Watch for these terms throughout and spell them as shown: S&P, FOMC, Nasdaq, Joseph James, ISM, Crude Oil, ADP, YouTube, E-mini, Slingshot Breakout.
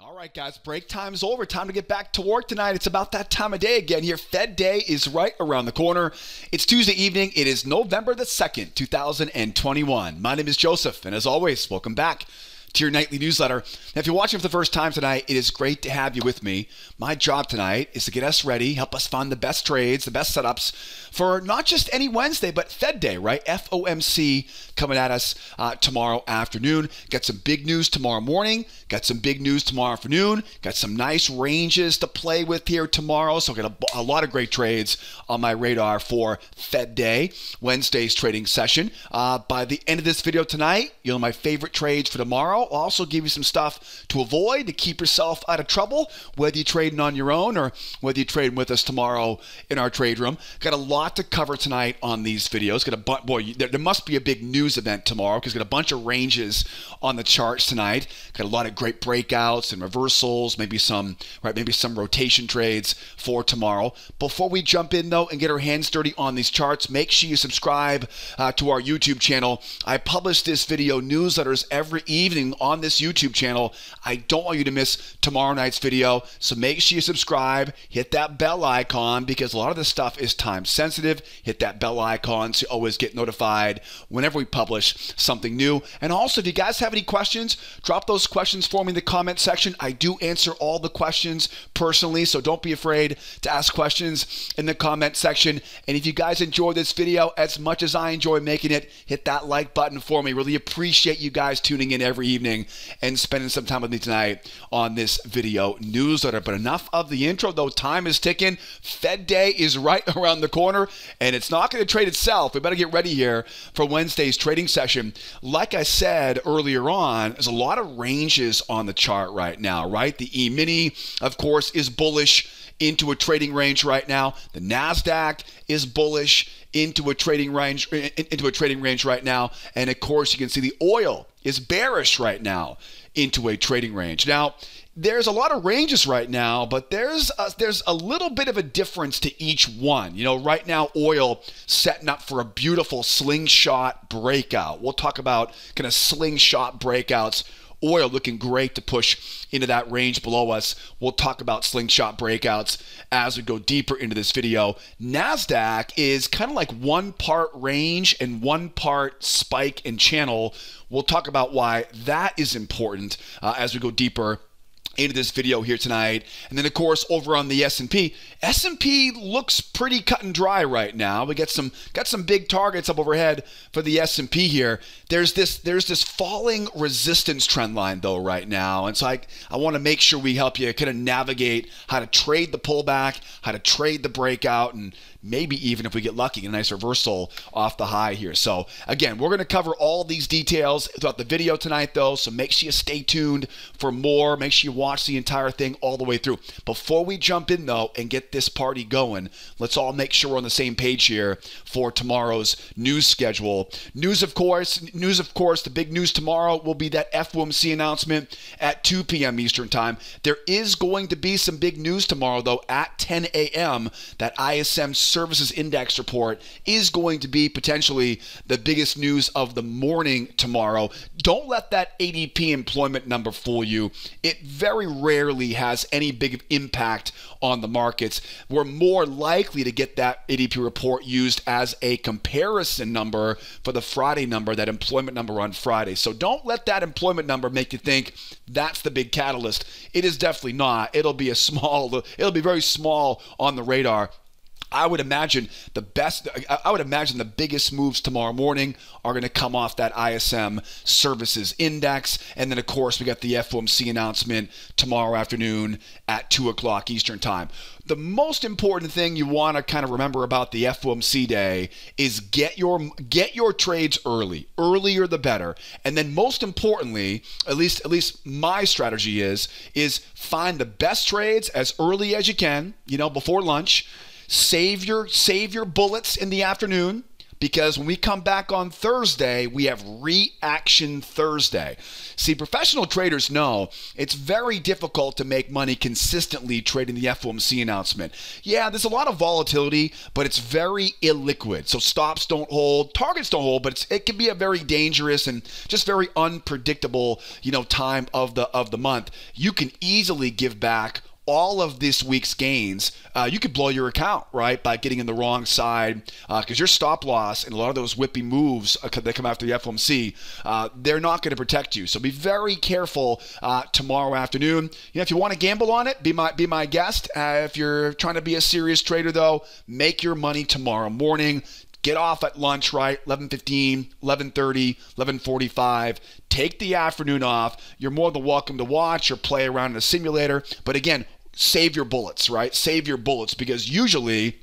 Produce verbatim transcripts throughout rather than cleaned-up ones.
All right, guys, break time's over. Time to get back to work tonight. It's about that time of day again here. Fed Day is right around the corner. It's Tuesday evening. It is November the second, two thousand twenty-one. My name is Joseph, and as always, welcome back to your nightly newsletter. Now, if you're watching for the first time tonight, it is great to have you with me. My job tonight is to get us ready, help us find the best trades, the best setups for not just any Wednesday, but Fed Day, right? F O M C coming at us uh, tomorrow afternoon. Got some big news tomorrow morning. Got some big news tomorrow afternoon. Got some nice ranges to play with here tomorrow. So I've got a, a lot of great trades on my radar for Fed Day, Wednesday's trading session. Uh, by the end of this video tonight, you know my favorite trades for tomorrow. I'll also give you some stuff to avoid to keep yourself out of trouble, whether you're trading on your own or whether you're trading with us tomorrow in our trade room. Got a lot to cover tonight on these videos. Got a bu- boy, there, there must be a big news event tomorrow because got a bunch of ranges on the charts tonight. Got a lot of great breakouts and reversals, maybe some right, maybe some rotation trades for tomorrow. Before we jump in though and get our hands dirty on these charts, make sure you subscribe uh, to our YouTube channel. I publish this video newsletters every evening on this YouTube channel. I don't want you to miss tomorrow night's video, so make sure you subscribe, hit that bell icon because a lot of this stuff is time sensitive. Hit that bell icon so you always get notified whenever we publish something new. And also, if you guys have any questions, drop those questions for me in the comment section. I do answer all the questions personally, so don't be afraid to ask questions in the comment section. And if you guys enjoy this video as much as I enjoy making it, hit that like button for me. Really appreciate you guys tuning in every evening and spending some time with me tonight on this video newsletter. But enough of the intro, though. Time is ticking. Fed Day is right around the corner, and it's not going to trade itself. We better get ready here for Wednesday's trading session. Like I said earlier on, there's a lot of ranges on the chart right now, right? The E-mini, of course, is bullish into a trading range right now. The Nasdaq is bullish into a trading range into a trading range right now. And of course, you can see the oil is bearish right now into a trading range. Now, there's a lot of ranges right now, but there's a, there's a little bit of a difference to each one. You know, right now, oil setting up for a beautiful slingshot breakout. We'll talk about kind of slingshot breakouts. Oil looking great to push into that range below us. We'll talk about slingshot breakouts as we go deeper into this video. Nasdaq is kind of like one part range and one part spike and channel. We'll talk about why that is important uh, as we go deeper into this video here tonight. And then of course over on the S and P, S and P looks pretty cut and dry right now. We got some got some big targets up overhead for the S and P here. There's this there's this falling resistance trend line though right now. And so I I want to make sure we help you kind of navigate how to trade the pullback, how to trade the breakout, and maybe even if we get lucky, a nice reversal off the high here. So again, we're going to cover all these details throughout the video tonight though. So make sure you stay tuned for more. Make sure you watch Watch the entire thing all the way through. Before we jump in though and get this party going, let's all make sure we're on the same page here for tomorrow's news schedule. News, of course, news, of course, the big news tomorrow will be that F O M C announcement at two P M Eastern time. There is going to be some big news tomorrow though at ten A M That I S M services index report is going to be potentially the biggest news of the morning tomorrow. Don't let that A D P employment number fool you. It very rarely has any big impact on the markets. We're more likely to get that A D P report used as a comparison number for the Friday number, that employment number on Friday. So don't let that employment number make you think that's the big catalyst. It is definitely not. It'll be a small, it'll be very small on the radar. I would imagine the best, I would imagine the biggest moves tomorrow morning are going to come off that I S M services index. And then, of course, we got the F O M C announcement tomorrow afternoon at two o'clock Eastern time. The most important thing you want to kind of remember about the F O M C day is get your get your trades early. Earlier the better. And then most importantly, at least at least my strategy is, is find the best trades as early as you can, you know, before lunch. Save your save your bullets in the afternoon, because when we come back on Thursday, we have Reaction Thursday. See, professional traders know it's very difficult to make money consistently trading the F O M C announcement. Yeah, there's a lot of volatility, but it's very illiquid. So stops don't hold, targets don't hold, but it's, it can be a very dangerous and just very unpredictable, you know, time of the of the month. You can easily give back all of this week's gains. Uh, you could blow your account, right, by getting in the wrong side, because uh, your stop loss and a lot of those whippy moves uh, that come after the F O M C, uh, they're not going to protect you. So be very careful uh, tomorrow afternoon. You know, if you want to gamble on it, be my be my guest. Uh, if you're trying to be a serious trader, though, make your money tomorrow morning. Get off at lunch, right? eleven fifteen, eleven thirty, eleven forty-five. Take the afternoon off. You're more than welcome to watch or play around in a simulator. But again, save your bullets, right? Save your bullets, because usually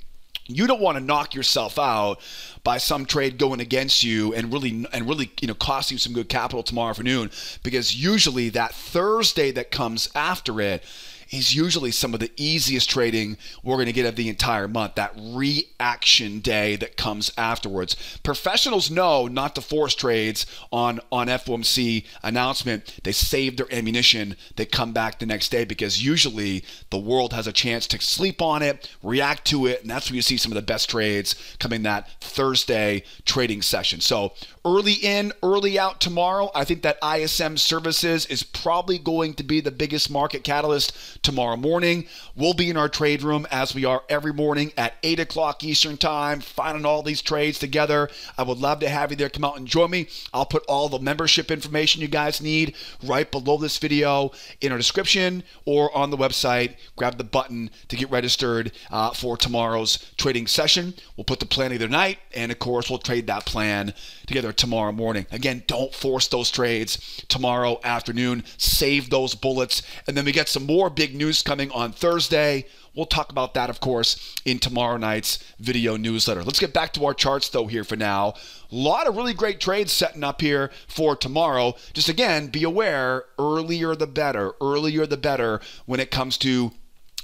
you don't want to knock yourself out by some trade going against you and really and really you know costing you some good capital tomorrow afternoon, because usually that Thursday that comes after it is usually some of the easiest trading we're going to get of the entire month, that reaction day that comes afterwards. Professionals know not to force trades on, on F O M C announcement. They save their ammunition. They come back the next day, because usually the world has a chance to sleep on it, react to it, and that's where you see some of the best trades coming that Thursday trading session. So early in, early out tomorrow. I think that I S M services is probably going to be the biggest market catalyst tomorrow morning. We'll be in our trade room as we are every morning at eight o'clock Eastern time, finding all these trades together. I would love to have you there. Come out and join me. I'll put all the membership information you guys need right below this video in our description or on the website. Grab the button to get registered uh, for tomorrow's trading session. We'll put the plan either night, and of course we'll trade that plan together tomorrow morning. Again, don't force those trades tomorrow afternoon. Save those bullets, and then we get some more big news coming on Thursday. We'll talk about that, of course, in tomorrow night's video newsletter. Let's get back to our charts, though, here for now. A lot of really great trades setting up here for tomorrow. Just, again, be aware, earlier the better, earlier the better when it comes to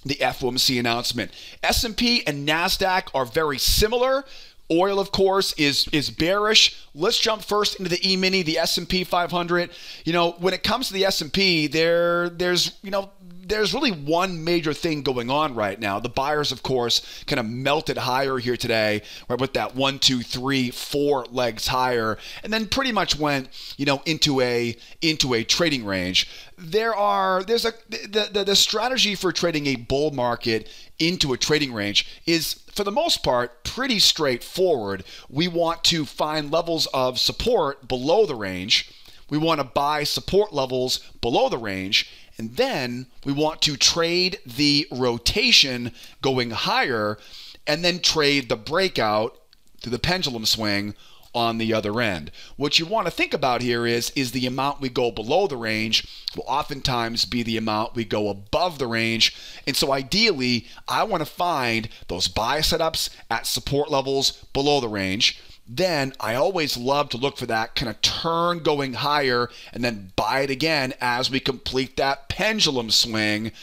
the F O M C announcement. S and P and Nasdaq are very similar. Oil, of course, is is bearish. Let's jump first into the E-mini, the S and P five hundred. You know, when it comes to the S and P, there there's, you know, there's really one major thing going on right now. The buyers, of course, kind of melted higher here today, right, with that one, two, three, four legs higher, and then pretty much went, you know, into a into a trading range. There are there's a the the, the strategy for trading a bull market into a trading range is, for the most part, pretty straightforward. We want to find levels of support below the range. We want to buy support levels below the range. And then we want to trade the rotation going higher, and then trade the breakout to the pendulum swing on the other end. What you want to think about here is, is the amount we go below the range will oftentimes be the amount we go above the range. And so ideally, I want to find those buy setups at support levels below the range. Then I always love to look for that kind of turn going higher, and then buy it again as we complete that pendulum swing.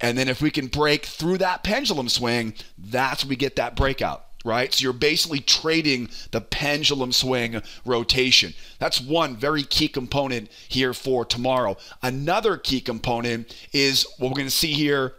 And then if we can break through that pendulum swing, that's when we get that breakout, right? So you're basically trading the pendulum swing rotation. That's one very key component here for tomorrow. Another key component is what we're going to see here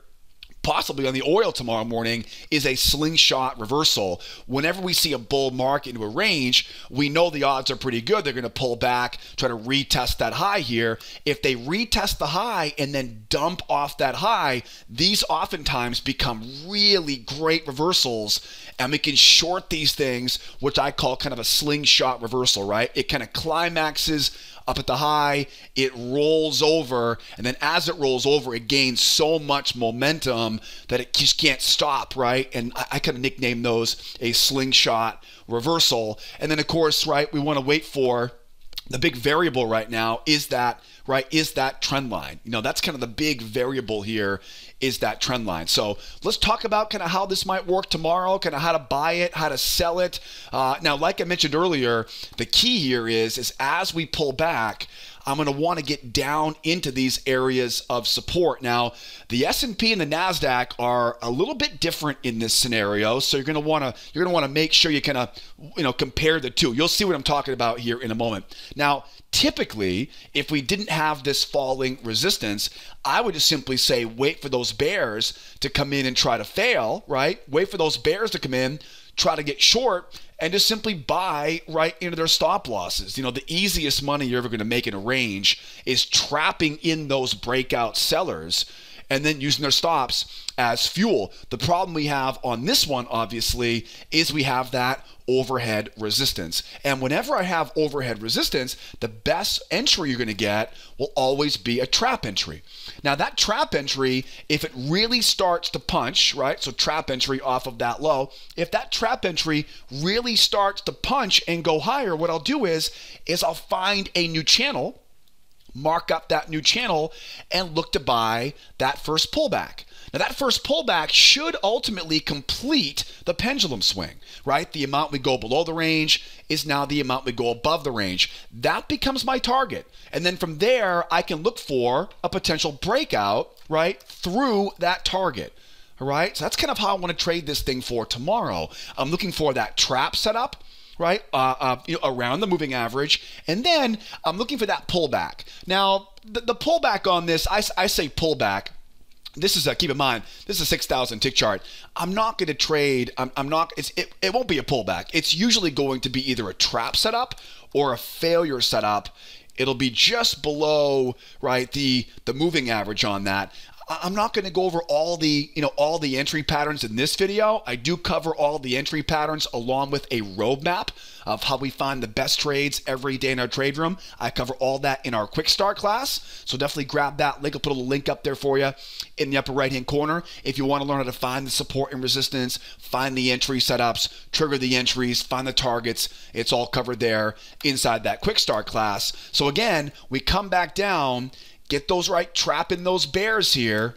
possibly on the oil tomorrow morning, is a slingshot reversal. Whenever we see a bull market into a range, we know the odds are pretty good they're going to pull back, try to retest that high here. If they retest the high and then dump off that high, these oftentimes become really great reversals, and we can short these things, which I call kind of a slingshot reversal, right? It kind of climaxes up at the high, it rolls over, and then as it rolls over, it gains so much momentum that it just can't stop, right? And I, I kind of nickname those a slingshot reversal. And then, of course, right, we want to wait for the big variable right now is that, right, is that trend line. You know, that's kind of the big variable here is that trend line. So let's talk about kind of how this might work tomorrow, kind of how to buy it, how to sell it. Uh, now, like I mentioned earlier, the key here is, is as we pull back, I'm going to want to get down into these areas of support. Now, the S and P and the Nasdaq are a little bit different in this scenario, so you're going to want to you're going to want to make sure you kind of you know compare the two. You'll see what I'm talking about here in a moment. Now, typically, if we didn't have this falling resistance, I would just simply say wait for those bears to come in and try to fail, right? Wait for those bears to come in, try to get short, and just simply buy right into their stop losses. You know, the easiest money you're ever going to make in a range is trapping in those breakout sellers and then using their stops as fuel. The problem we have on this one, obviously, is we have that overhead resistance. And whenever I have overhead resistance, the best entry you're going to get will always be a trap entry. Now, that trap entry, if it really starts to punch, right? So trap entry off of that low. If that trap entry really starts to punch and go higher, what I'll do is, is I'll find a new channel, mark up that new channel, and look to buy that first pullback. Now, that first pullback should ultimately complete the pendulum swing, right? The amount we go below the range is now the amount we go above the range. That becomes my target. And then from there, I can look for a potential breakout, right, through that target. All right? So that's kind of how I want to trade this thing for tomorrow. I'm looking for that trap setup, right, uh, uh, you know, around the moving average. And then I'm looking for that pullback. Now, the, the pullback on this, I, I say pullback. This is a, keep in mind, this is a six thousand tick chart. I'm not going to trade. I'm, I'm not, it's, it, it won't be a pullback. It's usually going to be either a trap setup or a failure setup. It'll be just below, right, the, the moving average on that. I'm not going to go over all the, you know, all the entry patterns in this video. I do cover all the entry patterns along with a roadmap of how we find the best trades every day in our trade room. I cover all that in our quick start class. So definitely grab that link. I'll put a little link up there for you in the upper right-hand corner. If you want to learn how to find the support and resistance, find the entry setups, trigger the entries, find the targets, it's all covered there inside that quick start class. So again, we come back down, get those right, trap in those bears here,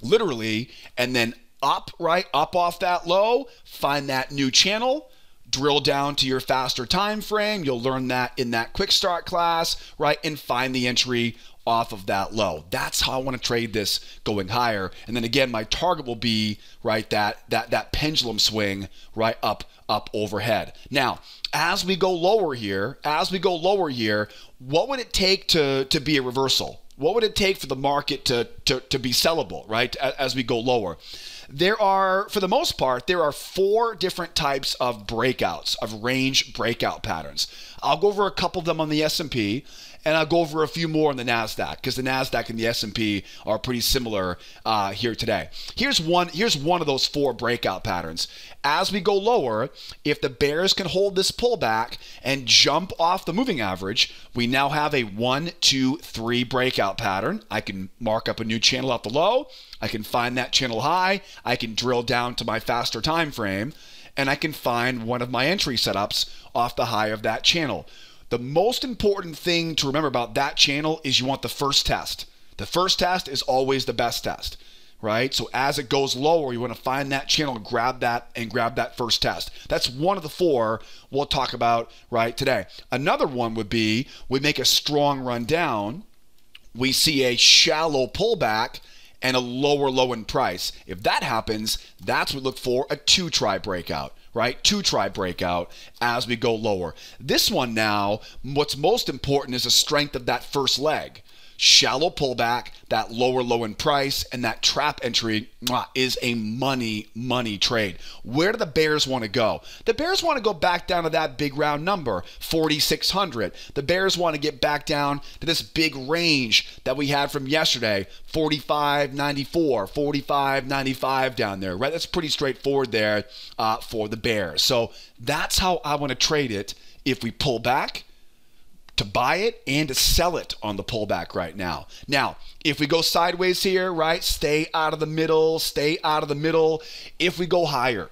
literally, and then up, right, up off that low, find that new channel, drill down to your faster time frame. You'll learn that in that quick start class, right, and find the entry off of that low. That's how I want to trade this going higher. And then again, my target will be, right, that that that pendulum swing, right, up, up overhead. Now, as we go lower here, as we go lower here, what would it take to, to be a reversal? What would it take for the market to, to, to be sellable, right, as we go lower? There are, for the most part, there are four different types of breakouts, of range breakout patterns. I'll go over a couple of them on the S and P, and I'll go over a few more on the NASDAQ, because the NASDAQ and the S and P are pretty similar uh, here today. Here's one, here's one of those four breakout patterns. As we go lower, if the bears can hold this pullback and jump off the moving average, we now have a one, two, three breakout pattern. I can mark up a new channel off the low. I can find that channel high. I can drill down to my faster time frame, and I can find one of my entry setups off the high of that channel. The most important thing to remember about that channel is you want the first test. The first test is always the best test, right? So as it goes lower, you want to find that channel, grab that, and grab that first test. That's one of the four we'll talk about right today. Another one would be we make a strong run down, we see a shallow pullback, and a lower low in price. If that happens, that's what we look for, a two-try breakout, right? Two-try breakout as we go lower. This one now, what's most important is the strength of that first leg. Shallow pullback, that lower low in price, and that trap entry is a money, money trade. Where do the bears want to go? The bears want to go back down to that big round number, forty-six hundred. The bears want to get back down to this big range that we had from yesterday, forty-five ninety-four, forty-five ninety-five down there, right? That's pretty straightforward there uh, for the bears. So that's how I want to trade it if we pull back, to buy it and to sell it on the pullback right now. Now, if we go sideways here, right, stay out of the middle, stay out of the middle. If we go higher,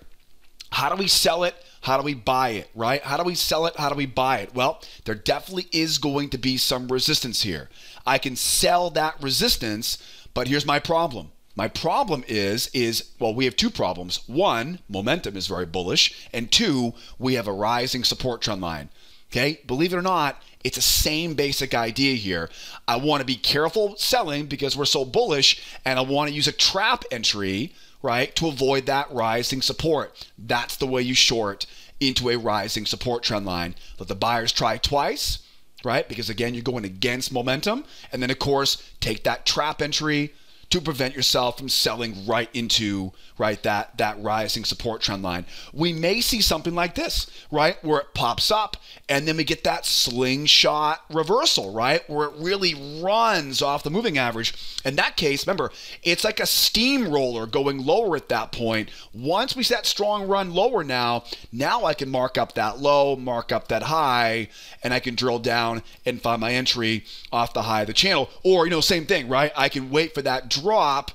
how do we sell it? How do we buy it, right? How do we sell it? How do we buy it? Well, there definitely is going to be some resistance here. I can sell that resistance, but here's my problem. My problem is, is, well, we have two problems. One, momentum is very bullish. And two, we have a rising support trend line. Okay, believe it or not, it's the same basic idea here. I want to be careful selling because we're so bullish, and I want to use a trap entry, right, to avoid that rising support. That's the way you short into a rising support trend line. Let the buyers try twice, right, because again, you're going against momentum. And then, of course, take that trap entry to prevent yourself from selling right into, right, that, that rising support trend line. We may see something like this, right, where it pops up and then we get that slingshot reversal, right, where it really runs off the moving average. In that case, remember, it's like a steamroller going lower at that point. Once we see that strong run lower now, now I can mark up that low, mark up that high, and I can drill down and find my entry off the high of the channel. Or, you know, same thing, right, I can wait for that drop,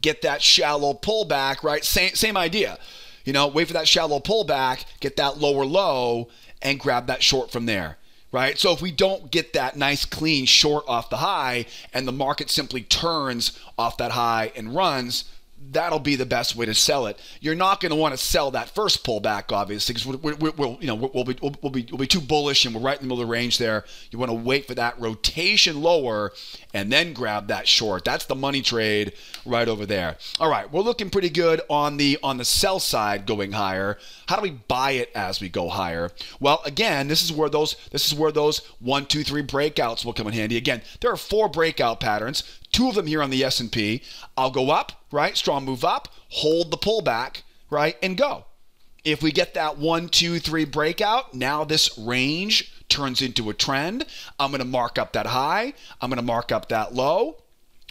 get that shallow pullback, right? Same, same idea. You know, wait for that shallow pullback, get that lower low, and grab that short from there, right? So if we don't get that nice clean short off the high and the market simply turns off that high and runs, that'll be the best way to sell it. You're not going to want to sell that first pullback, obviously, because we're, we're, we're, you know, we'll be, we'll, we'll be, we'll be too bullish and we're right in the middle of the range there. You want to wait for that rotation lower and then grab that short. That's the money trade right over there. All right, we're looking pretty good on the on the sell side going higher. How do we buy it as we go higher? Well, again, this is where those this is where those one, two, three breakouts will come in handy. Again, there are four breakout patterns. Two of them here on the S and P. I'll go up, right? Strong move up, hold the pullback, right? And go. If we get that one, two, three breakout, now this range turns into a trend. I'm going to mark up that high. I'm going to mark up that low,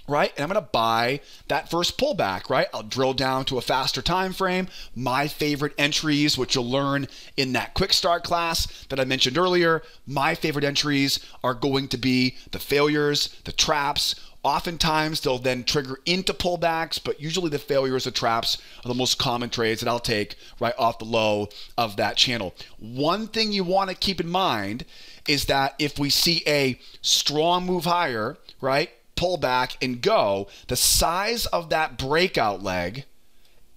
right? And I'm going to buy that first pullback, right? I'll drill down to a faster time frame. My favorite entries, which you'll learn in that quick start class that I mentioned earlier, my favorite entries are going to be the failures, the traps. Oftentimes, they'll then trigger into pullbacks, but usually the failures, the traps are the most common trades that I'll take right off the low of that channel. One thing you want to keep in mind is that if we see a strong move higher, right, pull back and go, the size of that breakout leg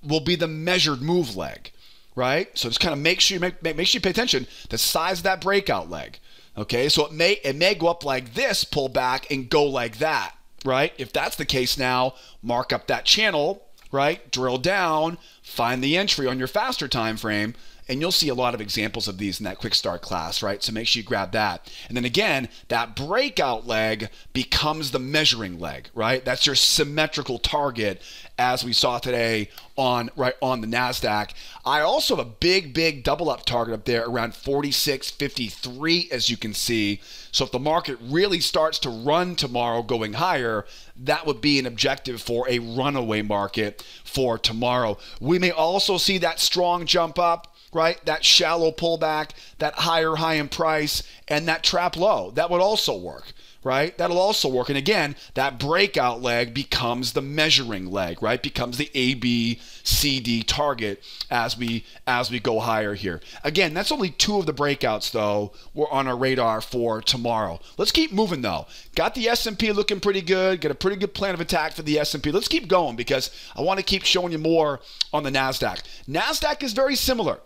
will be the measured move leg, right? So just kind of make sure you make, make sure you pay attention to the size of that breakout leg. Okay, so it may it may go up like this, pull back and go like that, right? If that's the case, now mark up that channel, right? Drill down, find the entry on your faster time frame. And you'll see a lot of examples of these in that quick start class, right? So make sure you grab that. And then again, that breakout leg becomes the measuring leg, right? That's your symmetrical target, as we saw today on, right, on the NASDAQ. I also have a big, big double up target up there around forty-six fifty-three, as you can see. So if the market really starts to run tomorrow going higher, that would be an objective for a runaway market for tomorrow. We may also see that strong jump up, right, that shallow pullback, that higher high in price, and that trap low. That would also work, right? That'll also work. And again, that breakout leg becomes the measuring leg, right? Becomes the A, B, C, D target as we as we go higher here. Again, that's only two of the breakouts, though, we're on our radar for tomorrow. Let's keep moving, though. Got the S and P looking pretty good. Got a pretty good plan of attack for the S and P. Let's keep going because I want to keep showing you more on the NASDAQ. NASDAQ is very similar.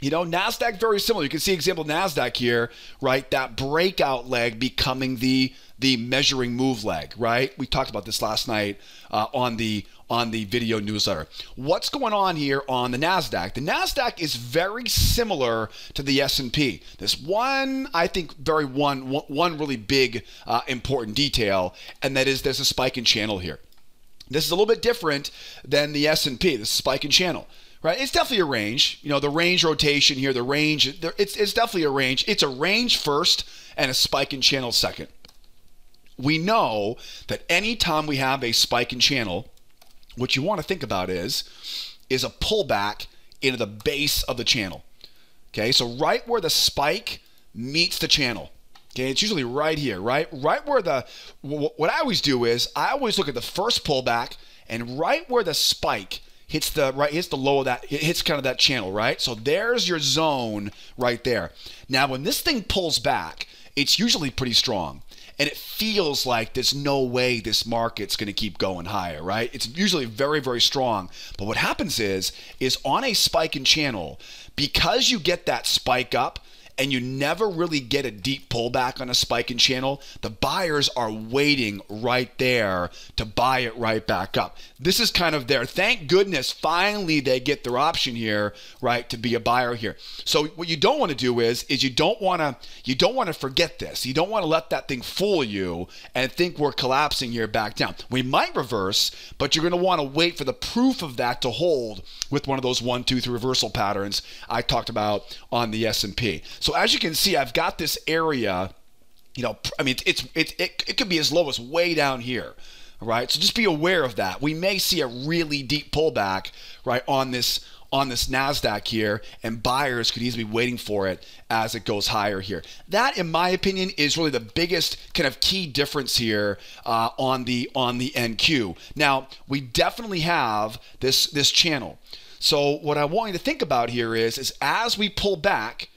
You know, NASDAQ very similar. You can see example NASDAQ here, right? That breakout leg becoming the the measuring move leg, right? We talked about this last night uh, on the on the video newsletter. What's going on here on the NASDAQ? The NASDAQ is very similar to the S and P. This one, I think, very one one really big uh, important detail, and that is there's a spike in channel here. This is a little bit different than the S and P. This spike in channel. Right, it's definitely a range. You know, the range rotation here, the range, it's, it's definitely a range. It's a range first and a spike in channel second. We know that anytime we have a spike in channel, what you want to think about is, is a pullback into the base of the channel. Okay, so right where the spike meets the channel. Okay, it's usually right here, right? Right where the, what I always do is, I always look at the first pullback and right where the spike hits the right, hits the low of that, it hits kind of that channel, right? So there's your zone right there. Now, when this thing pulls back, it's usually pretty strong. And it feels like there's no way this market's going to keep going higher, right? It's usually very, very strong. But what happens is, is on a spike in channel, because you get that spike up, and you never really get a deep pullback on a spike in channel, the buyers are waiting right there to buy it right back up. This is kind of their, thank goodness, finally they get their option here, right, to be a buyer here. So what you don't want to do is, is you don't want to, you don't want to forget this. You don't want to let that thing fool you and think we're collapsing here back down. We might reverse, but you're going to want to wait for the proof of that to hold with one of those one, two, three reversal patterns I talked about on the S and P. So as you can see, I've got this area, you know, I mean, it's, it's, it, it could be as low as way down here, right? So just be aware of that. We may see a really deep pullback, right, on this, on this NASDAQ here, and buyers could easily be waiting for it as it goes higher here. That, in my opinion, is really the biggest kind of key difference here uh, on the, on the N Q. Now, we definitely have this, this channel. So what I want you to think about here is, is as we pull back,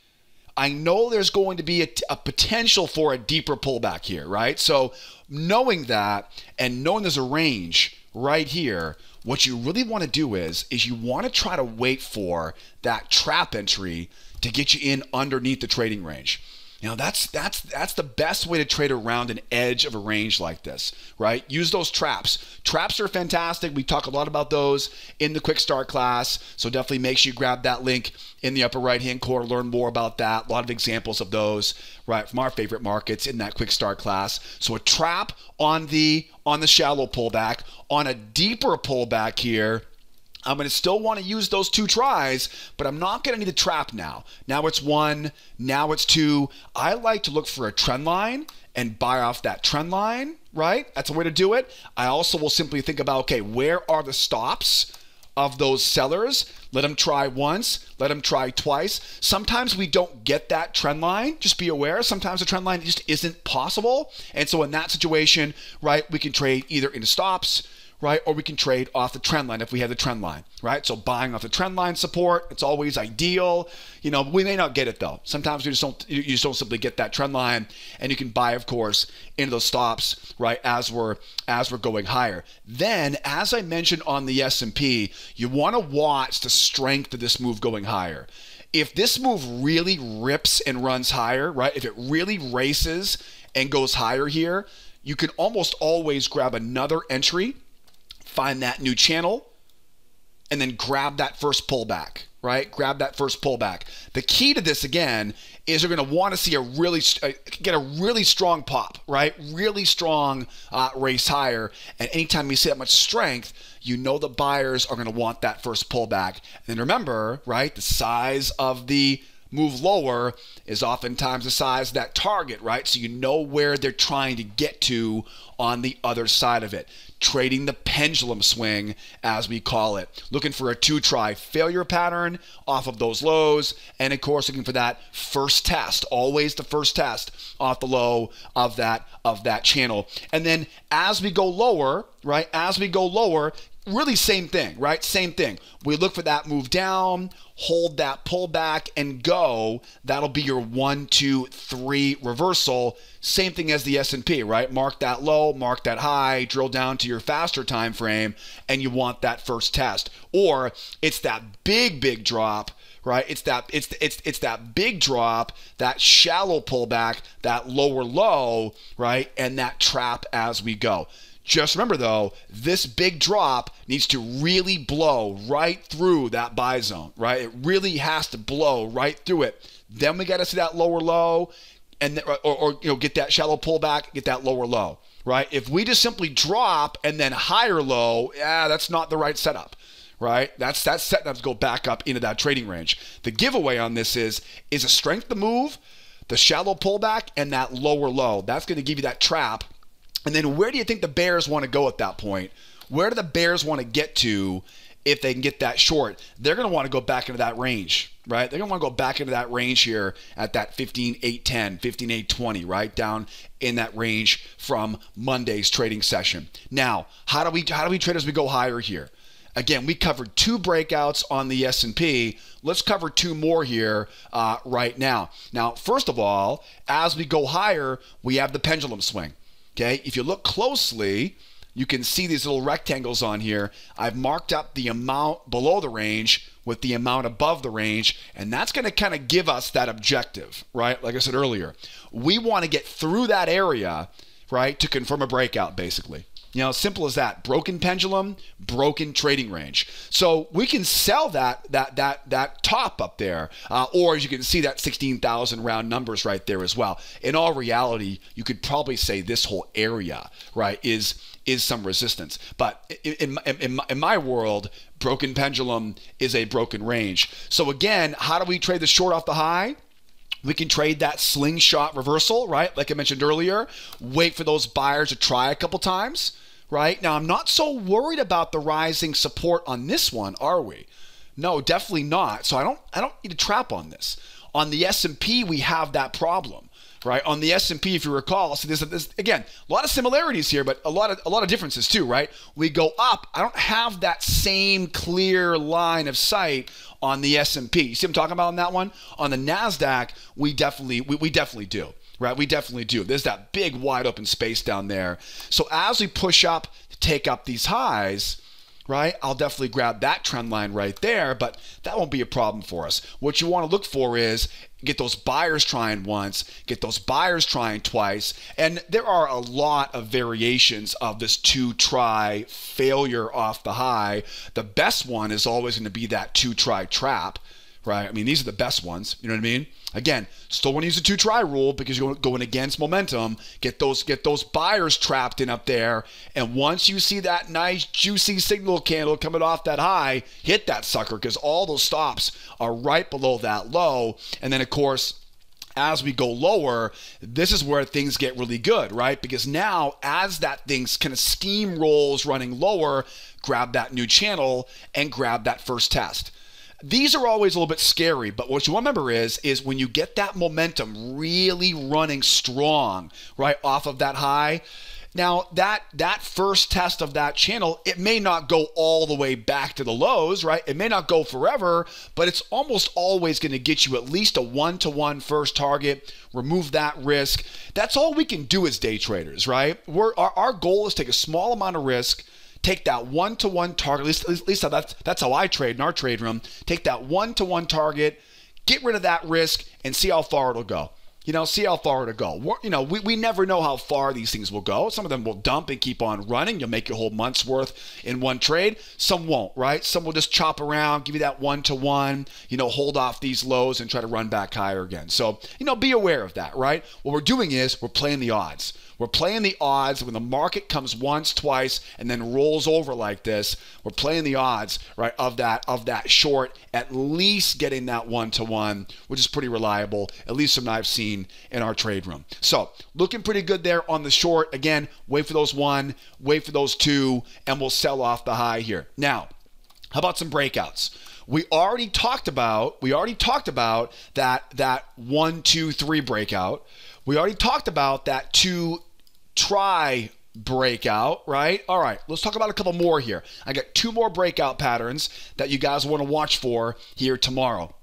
I know there's going to be a, a potential for a deeper pullback here, right? So knowing that and knowing there's a range right here, what you really want to do is, is you want to try to wait for that trap entry to get you in underneath the trading range. You know, that's, that's, that's the best way to trade around an edge of a range like this, right? Use those traps. Traps are fantastic. We talk a lot about those in the Quick Start class. So definitely make sure you grab that link in the upper right-hand corner, learn more about that. A lot of examples of those, right, from our favorite markets in that Quick Start class. So a trap on the, on the shallow pullback, on a deeper pullback here, I'm going to still want to use those two tries, but I'm not going to need the trap now. Now it's one, now it's two. I like to look for a trend line and buy off that trend line, right? That's a way to do it. I also will simply think about, okay, where are the stops of those sellers? Let them try once, let them try twice. Sometimes we don't get that trend line. Just be aware, sometimes the trend line just isn't possible. And so in that situation, right, we can trade either into stops, right, or we can trade off the trend line if we have the trend line, right? So buying off the trend line support, it's always ideal. You know, we may not get it though. Sometimes we just don't, you just don't simply get that trend line, and you can buy, of course, into those stops, right, as we're as we're going higher. Then, as I mentioned on the S and P, you want to watch the strength of this move going higher. If this move really rips and runs higher, right, if it really races and goes higher here, you can almost always grab another entry, find that new channel, and then grab that first pullback, right? Grab that first pullback. The key to this, again, is you're going to want to see a really, get a really strong pop, right? Really strong uh, race higher. And anytime you see that much strength, you know the buyers are going to want that first pullback. And then remember, right, the size of the move lower is oftentimes the size of that target, right? So you know where they're trying to get to on the other side of it. Trading the pendulum swing, as we call it. Looking for a two-try failure pattern off of those lows, and of course looking for that first test, always the first test off the low of that, of that channel. And then as we go lower, right, as we go lower, really same thing, right? Same thing. We look for that move down, hold that pullback, and go. That'll be your one, two, three reversal. Same thing as the S and P, right? Mark that low, mark that high, drill down to your faster time frame, and you want that first test. Or it's that big, big drop, right? It's that, it's, it's, it's that big drop, that shallow pullback, that lower low, right? And that trap as we go. Just remember, though, this big drop needs to really blow right through that buy zone, right? It really has to blow right through it. Then we got to see that lower low, and or, or you know, get that shallow pullback, get that lower low, right? If we just simply drop and then higher low, yeah, that's not the right setup, right? That's that's setting up to go back up into that trading range. The giveaway on this is is a strength to move, the shallow pullback, and that lower low. That's going to give you that trap. And then where do you think the bears want to go at that point? Where do the bears want to get to if they can get that short? They're going to want to go back into that range, right? They're going to want to go back into that range here at that fifteen eight ten, fifteen eight twenty, right? Down in that range from Monday's trading session. Now, how do we how do we trade as we go higher here? Again, we covered two breakouts on the S and P. Let's cover two more here uh, right now. Now, first of all, as we go higher, we have the pendulum swing. Okay, if you look closely, you can see these little rectangles on here. I've marked up the amount below the range with the amount above the range, and that's going to kind of give us that objective, right? Like I said earlier, we want to get through that area, right, to confirm a breakout, basically. You know, simple as that. Broken pendulum, broken trading range. So we can sell that that that that top up there, uh, or as you can see, that sixteen thousand round numbers right there as well. In all reality, you could probably say this whole area, right, is is some resistance. But in in, in, my, in my world, broken pendulum is a broken range. So again, how do we trade the short off the high? We can trade that slingshot reversal, right? Like I mentioned earlier, wait for those buyers to try a couple times. Right now, I'm not so worried about the rising support on this one, are we? No, definitely not. So I don't, I don't need to trap on this. On the S and P, we have that problem, right? On the S and P, if you recall, so there's, there's again a lot of similarities here, but a lot of a lot of differences too, right? We go up. I don't have that same clear line of sight on the S and P. You see what I'm talking about on that one? On the Nasdaq, we definitely we, we definitely do. Right, we definitely do. There's that big wide open space down there. So as we push up, take up these highs, right, I'll definitely grab that trend line right there, but that won't be a problem for us. What you want to look for is get those buyers trying once, get those buyers trying twice, and there are a lot of variations of this two try failure off the high. The best one is always going to be that two try trap. Right? I mean, these are the best ones. You know what I mean? Again, still want to use the two try rule because you're going against momentum. Get those, get those buyers trapped in up there. And once you see that nice juicy signal candle coming off that high, hit that sucker because all those stops are right below that low. And then, of course, as we go lower, this is where things get really good, right? Because now as that thing's kind of steamrolls running lower, grab that new channel and grab that first test. These are always a little bit scary, but what you remember is, is when you get that momentum really running strong, right, off of that high. Now that that first test of that channel, it may not go all the way back to the lows, right? It may not go forever, but it's almost always going to get you at least a one-to-one first target. Remove that risk. That's all we can do as day traders, right? We're, our, our goal is take a small amount of risk. Take that one-to-one target, at least, at least that's, that's how I trade in our trade room. Take that one-to-one target, get rid of that risk, and see how far it'll go. You know, see how far it'll go. We're, you know, we, we never know how far these things will go. Some of them will dump and keep on running. You'll make your whole month's worth in one trade. Some won't, right? Some will just chop around, give you that one-to-one, you know, hold off these lows and try to run back higher again. So, you know, be aware of that, right? What we're doing is we're playing the odds. We're playing the odds when the market comes once, twice, and then rolls over like this. We're playing the odds, right, of that of that short, at least getting that one-to-one, which is pretty reliable, at least from what I've seen in our trade room. So looking pretty good there on the short. Again, wait for those one, wait for those two, and we'll sell off the high here. Now, how about some breakouts? We already talked about, we already talked about that that one, two, three breakout. We already talked about that two try breakout, right? All right, let's talk about a couple more here. I got two more breakout patterns that you guys want to watch for here tomorrow.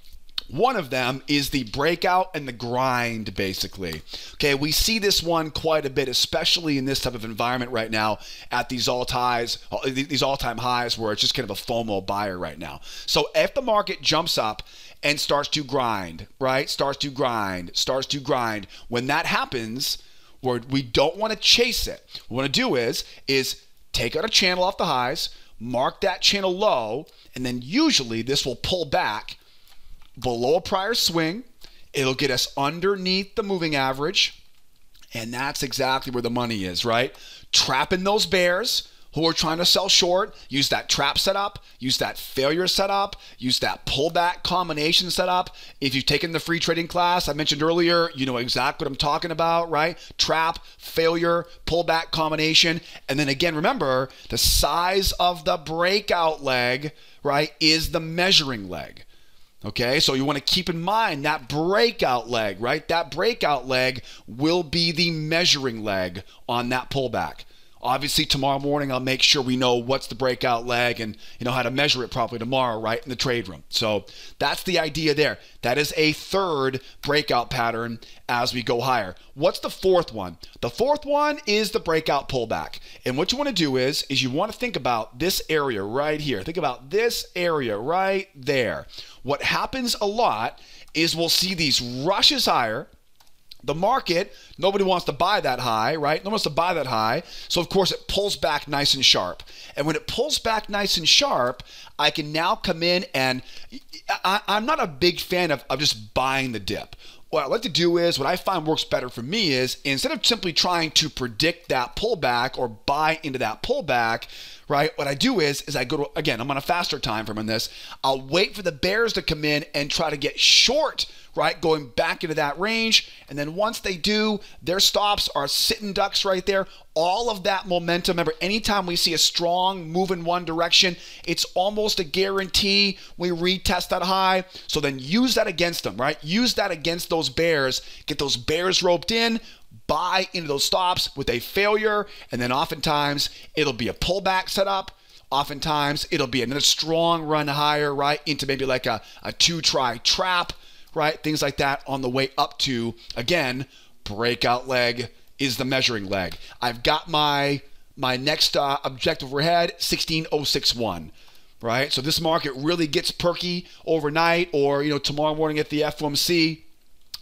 One of them is the breakout and the grind, basically. Okay, we see this one quite a bit, especially in this type of environment right now at these all-times, these all-time highs where it's just kind of a FOMO buyer right now. So if the market jumps up and starts to grind, right? Starts to grind, starts to grind. When that happens, where we don't want to chase it. What we want to do is is take out a channel off the highs, mark that channel low, and then usually this will pull back below a prior swing. It'll get us underneath the moving average, and that's exactly where the money is, right? Trapping those bears who are trying to sell short. Use that trap setup, use that failure setup, use that pullback combination setup. If you've taken the free trading class I mentioned earlier, you know exactly what I'm talking about, right? Trap, failure, pullback combination. And then again, remember, the size of the breakout leg, right, is the measuring leg. Okay, so you want to keep in mind that breakout leg, right? That breakout leg will be the measuring leg on that pullback. Obviously, tomorrow morning, I'll make sure we know what's the breakout lag and, you know, how to measure it probably tomorrow, right, in the trade room. So that's the idea there. That is a third breakout pattern as we go higher. What's the fourth one? The fourth one is the breakout pullback. And what you want to do is, is you want to think about this area right here. Think about this area right there. What happens a lot is we'll see these rushes higher. The market, nobody wants to buy that high, right? Nobody wants to buy that high. So, of course, it pulls back nice and sharp. And when it pulls back nice and sharp, I can now come in and I, I'm not a big fan of, of just buying the dip. What I like to do is, what I find works better for me is, instead of simply trying to predict that pullback or buy into that pullback, right, what I do is, is I go to, again, I'm on a faster time frame on this. I'll wait for the bears to come in and try to get short, right, going back into that range. And then once they do, their stops are sitting ducks right there. All of that momentum, remember, anytime we see a strong move in one direction, it's almost a guarantee we retest that high. So then use that against them, right? Use that against those bears, get those bears roped in, buy into those stops with a failure, and then oftentimes it'll be a pullback setup. Oftentimes it'll be another strong run higher, right, into maybe like a, a two-try trap, right? Things like that on the way up to, again, breakout leg is the measuring leg. I've got my my next uh, objective overhead, sixteen oh six one, right? So this market really gets perky overnight or, you know, tomorrow morning at the F O M C.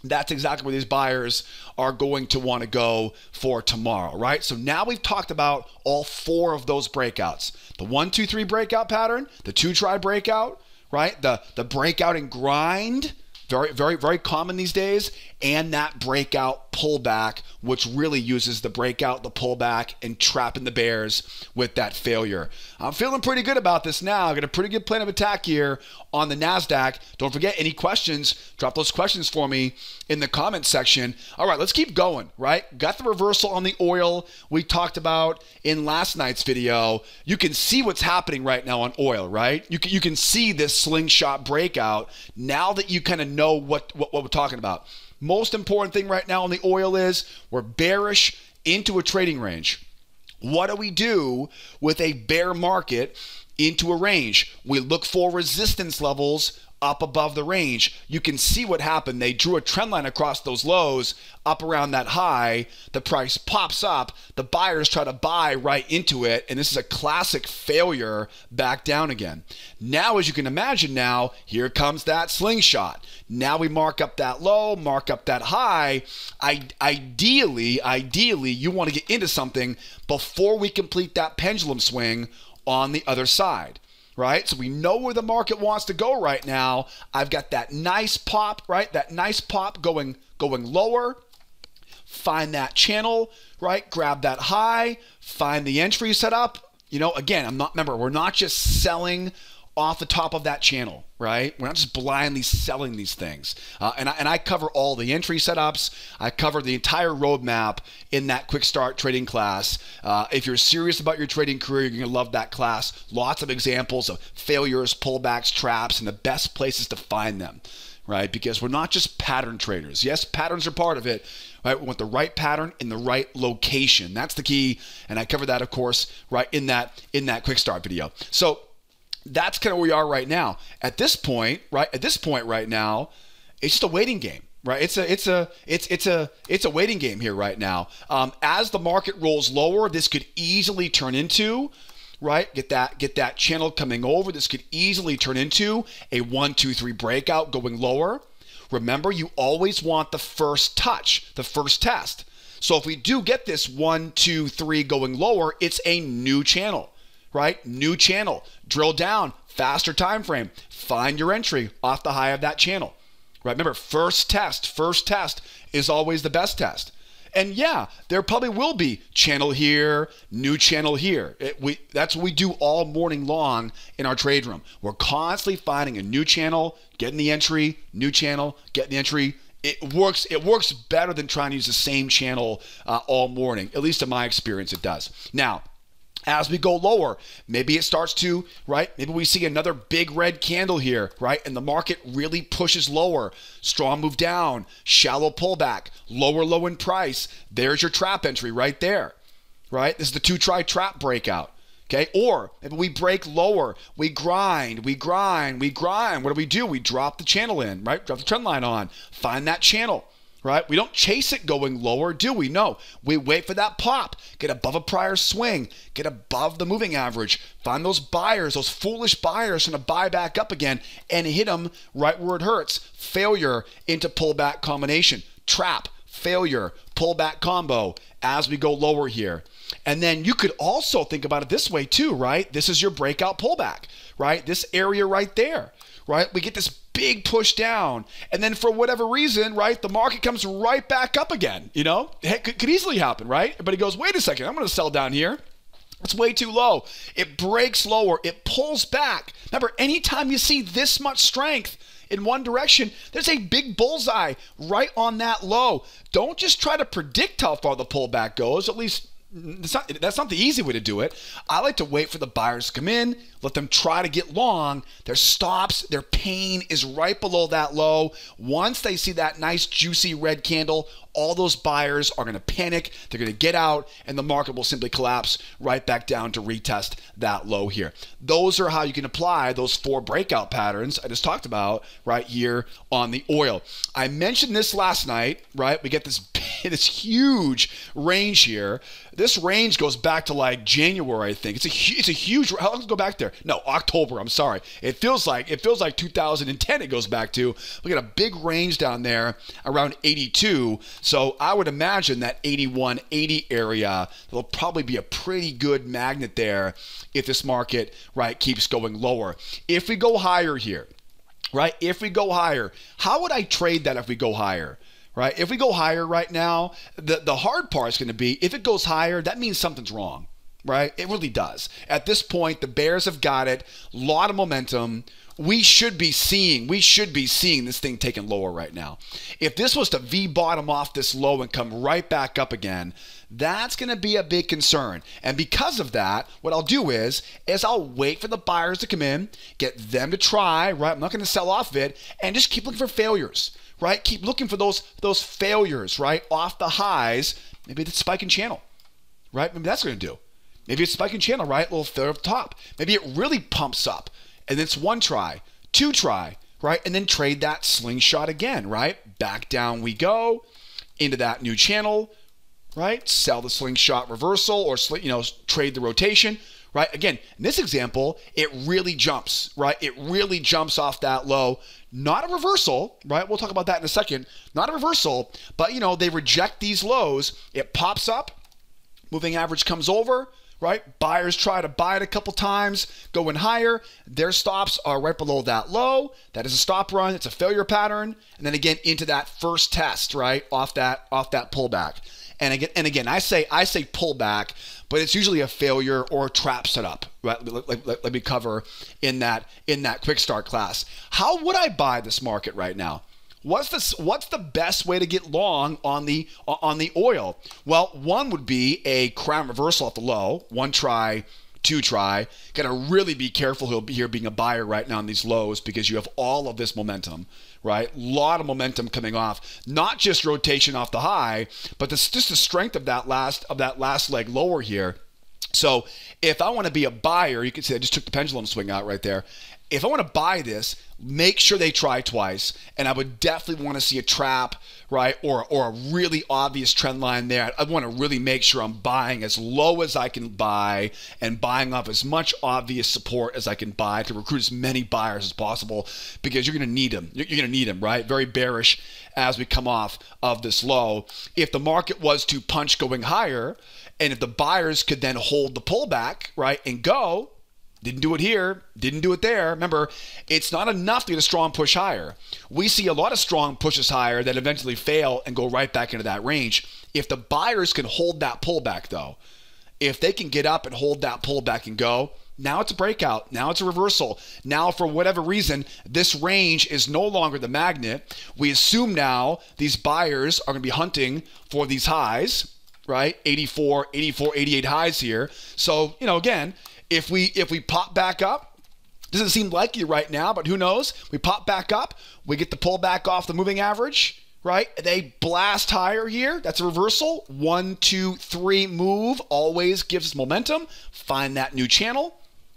That's exactly where these buyers are going to want to go for tomorrow, right? So now we've talked about all four of those breakouts. The one, two, three breakout pattern, the two try breakout, right? The, the breakout and grind, very, very, very common these days, and that breakout pullback, which really uses the breakout, the pullback, and trapping the bears with that failure. I'm feeling pretty good about this now. I've got a pretty good plan of attack here on the NASDAQ. Don't forget, any questions, drop those questions for me in the comment section. All right, let's keep going, right? Got the reversal on the oil we talked about in last night's video. You can see what's happening right now on oil, right? You can, you can see this slingshot breakout now that you kind of know know what, what what we're talking about. Most important thing right now on the oil is we're bearish into a trading range. What do we do with a bear market into a range? We look for resistance levels up above the range. You can see what happened. They drew a trend line across those lows up around that high. The price pops up. The buyers try to buy right into it, and this is a classic failure back down again. Now, as you can imagine now, here comes that slingshot. Now we mark up that low, mark up that high. I, ideally, ideally, you want to get into something before we complete that pendulum swing on the other side, right? So we know where the market wants to go right now. I've got that nice pop, right? That nice pop going, going lower. Find that channel, right? Grab that high. Find the entry setup. You know, again, I'm not. Remember, we're not just selling off the top of that channel, right? We're not just blindly selling these things. Uh, and, I, and I cover all the entry setups. I cover the entire roadmap in that quick start trading class. Uh, if you're serious about your trading career, you're gonna love that class. Lots of examples of failures, pullbacks, traps, and the best places to find them, right? Because we're not just pattern traders. Yes, patterns are part of it, right? We want the right pattern in the right location. That's the key. And I cover that, of course, right in that, in that quick start video. So that's kind of where we are right now. At this point, right? At this point right now, it's just a waiting game, right? It's a, it's a, it's, it's a, it's a waiting game here right now. Um, as the market rolls lower, this could easily turn into, right? Get that, get that channel coming over. This could easily turn into a one, two, three breakout going lower. Remember, you always want the first touch, the first test. So if we do get this one, two, three going lower, it's a new channel, right? New channel, drill down, faster time frame, find your entry off the high of that channel, right? Remember, first test, first test is always the best test. And yeah, there probably will be channel here, new channel here. It, we, that's what we do all morning long in our trade room. We're constantly finding a new channel, getting the entry, new channel, getting the entry. It works, it works better than trying to use the same channel uh, all morning. At least in my experience, it does. Now, as we go lower, maybe it starts to, right? Maybe we see another big red candle here, right? And the market really pushes lower. Strong move down, shallow pullback, lower low in price. There's your trap entry right there, right? This is the two-try trap breakout, okay? Or if we break lower, we grind, we grind, we grind. What do we do? We drop the channel in, right? Drop the trend line on, find that channel, right? We don't chase it going lower, do we? No, we wait for that pop, get above a prior swing, get above the moving average, find those buyers, those foolish buyers trying to buy back up again and hit them right where it hurts. Failure into pullback combination, trap, failure, pullback combo as we go lower here. And then you could also think about it this way too, right? This is your breakout pullback, right? This area right there, right? We get this big push down, and then for whatever reason, right, the market comes right back up again. You know, it could easily happen, right? But it goes, wait a second, I'm going to sell down here. It's way too low. It breaks lower. It pulls back. Remember, anytime you see this much strength in one direction, there's a big bullseye right on that low. Don't just try to predict how far the pullback goes. At least That's not, that's not the easy way to do it. I like to wait for the buyers to come in, let them try to get long. Their stops, their pain is right below that low. Once they see that nice juicy red candle, all those buyers are going to panic. They're going to get out, and the market will simply collapse right back down to retest that low here. Those are how you can apply those four breakout patterns I just talked about right here on the oil. I mentioned this last night, right? We get this this huge range here. This range goes back to like January, I think. It's a it's a huge. How long does it go back there? No, October. I'm sorry. It feels like it feels like two thousand ten. It goes back to. We got a big range down there around eighty-two. So I would imagine that eighty-one eighty area will probably be a pretty good magnet there if this market, right, keeps going lower. If we go higher here, right? If we go higher, how would I trade that if we go higher? Right? If we go higher right now, the, the hard part is going to be if it goes higher, that means something's wrong, right? It really does. At this point, the bears have got it, a lot of momentum. We should be seeing, we should be seeing this thing taken lower right now. If this was to V-bottom off this low and come right back up again, that's going to be a big concern. And because of that, what I'll do is, is I'll wait for the buyers to come in, get them to try, right? I'm not going to sell off it, and just keep looking for failures, right? Keep looking for those, those failures, right? Off the highs, maybe it's spiking channel, right? Maybe that's going to do. Maybe it's spiking channel, right? A little failure up top. Maybe it really pumps up. And it's one try, two try, right? And then trade that slingshot again, right? Back down we go into that new channel, right? Sell the slingshot reversal or, you know, trade the rotation, right? Again, in this example, it really jumps, right? It really jumps off that low. Not a reversal, right? We'll talk about that in a second. Not a reversal, but, you know, they reject these lows. It pops up. Moving average comes over. Right? Buyers try to buy it a couple times, going higher. Their stops are right below that low. That is a stop run. It's a failure pattern. And then again into that first test, right? Off that off that pullback. And again, and again, I say I say pullback, but it's usually a failure or a trap setup, right? Let, let, let, let me cover in that in that quick start class. How would I buy this market right now? What's the, what's the best way to get long on the on the oil? Well, one would be a crown reversal at the low. One try, two try. Got to really be careful here being a buyer right now on these lows because you have all of this momentum, right? A lot of momentum coming off. Not just rotation off the high, but this, just the strength of that last of that last leg lower here. So if I want to be a buyer, you can see I just took the pendulum swing out right there. If I want to buy this, make sure they try twice, and I would definitely want to see a trap, right, or, or a really obvious trend line there. I want to really make sure I'm buying as low as I can buy and buying off as much obvious support as I can buy to recruit as many buyers as possible because you're going to need them. You're going to need them, right? Very bearish as we come off of this low. If the market was to punch going higher and if the buyers could then hold the pullback, right, and go, didn't do it here, didn't do it there. Remember, it's not enough to get a strong push higher. We see a lot of strong pushes higher that eventually fail and go right back into that range. If the buyers can hold that pullback, though, if they can get up and hold that pullback and go, now it's a breakout. Now it's a reversal. Now, for whatever reason, this range is no longer the magnet. We assume now these buyers are going to be hunting for these highs, right? eighty-four, eighty-four, eighty-eight highs here. So, you know, again, If we if we pop back up, doesn't seem likely right now, but who knows? We pop back up, we get the pullback off the moving average, right? They blast higher here. That's a reversal. One, two, three move always gives us momentum. Find that new channel,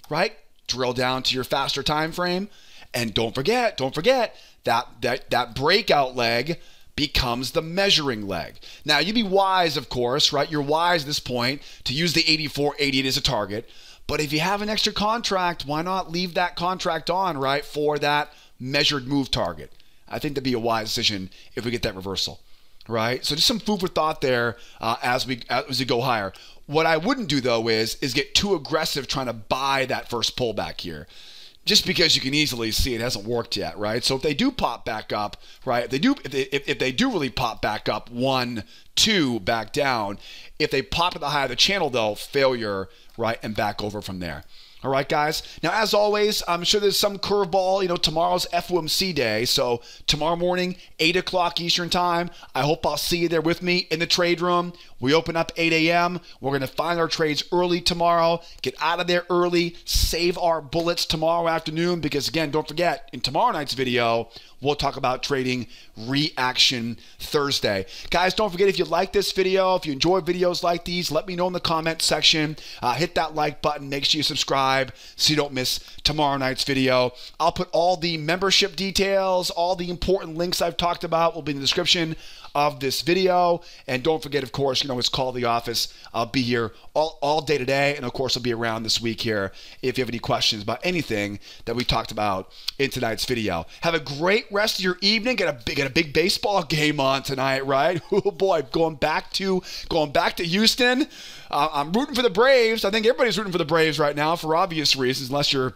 right? Drill down to your faster time frame. And don't forget, don't forget that that, that breakout leg becomes the measuring leg. Now, you'd be wise, of course, right? You're wise at this point to use the eighty-four eighty-eight as a target. But if you have an extra contract, why not leave that contract on, right, for that measured move target? I think that'd be a wise decision if we get that reversal, right? So just some food for thought there uh, as we as we go higher. What I wouldn't do, though, is is get too aggressive trying to buy that first pullback here, just because you can easily see it hasn't worked yet, right? So if they do pop back up, right, if they do, if they, if, if they do really pop back up, one, two, back down, if they pop at the high of the channel, though, failure, right, and back over from there. All right, guys. Now, as always, I'm sure there's some curveball. You know, tomorrow's F O M C day. So tomorrow morning, eight o'clock Eastern time. I hope I'll see you there with me in the trade room. We open up eight A M We're going to find our trades early tomorrow. Get out of there early. Save our bullets tomorrow afternoon because, again, don't forget, in tomorrow night's video, we'll talk about trading reaction Thursday. Guys, don't forget, if you like this video, if you enjoy videos like these, let me know in the comment section. Uh, hit that like button. Make sure you subscribe so you don't miss tomorrow night's video. I'll put all the membership details, all the important links I've talked about will be in the description of this video. And don't forget, of course, you know, it's Call the Office. I'll be here all, all day today. And, of course, I'll be around this week here if you have any questions about anything that we talked about in tonight's video. Have a great rest of your evening. Got a big, got a big baseball game on tonight, right? Oh boy, going back to going back to Houston. Uh, I'm rooting for the Braves. I think everybody's rooting for the Braves right now for obvious reasons, unless you're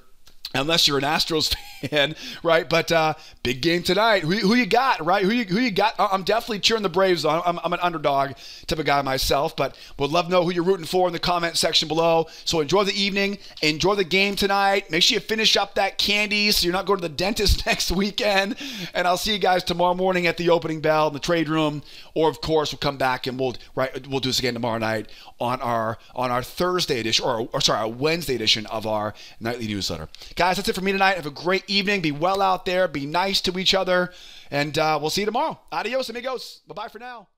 unless you're an Astros fan, right? But uh, big game tonight. Who, who you got, right? Who you, who you got? I'm definitely cheering the Braves on. I'm, I'm an underdog type of guy myself, but would love to know who you're rooting for in the comment section below. So enjoy the evening. Enjoy the game tonight. Make sure you finish up that candy so you're not going to the dentist next weekend. And I'll see you guys tomorrow morning at the opening bell in the trade room. Or, of course, we'll come back and we'll, right, we'll do this again tomorrow night on our, on our Thursday edition, or, or sorry, our Wednesday edition of our nightly newsletter. Guys, that's it for me tonight. Have a great evening. Be well out there. Be nice to each other. And uh, we'll see you tomorrow. Adios, amigos. Bye-bye for now.